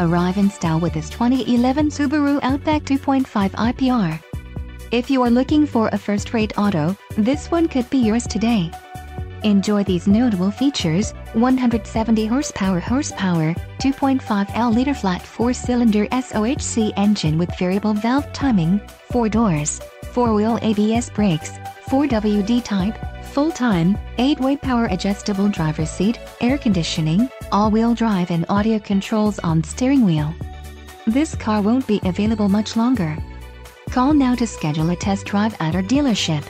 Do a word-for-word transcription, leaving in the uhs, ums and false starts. Arrive in style with this twenty eleven Subaru Outback two point five I P R. If you are looking for a first-rate auto, this one could be yours today. Enjoy these notable features: one hundred seventy horsepower horsepower, two point five liter flat four-cylinder S O H C engine with variable valve timing, four doors, four-wheel A B S brakes, four W D type, full-time, eight-way power adjustable driver's seat, air conditioning, all-wheel drive and audio controls on steering wheel. This car won't be available much longer. Call now to schedule a test drive at our dealership.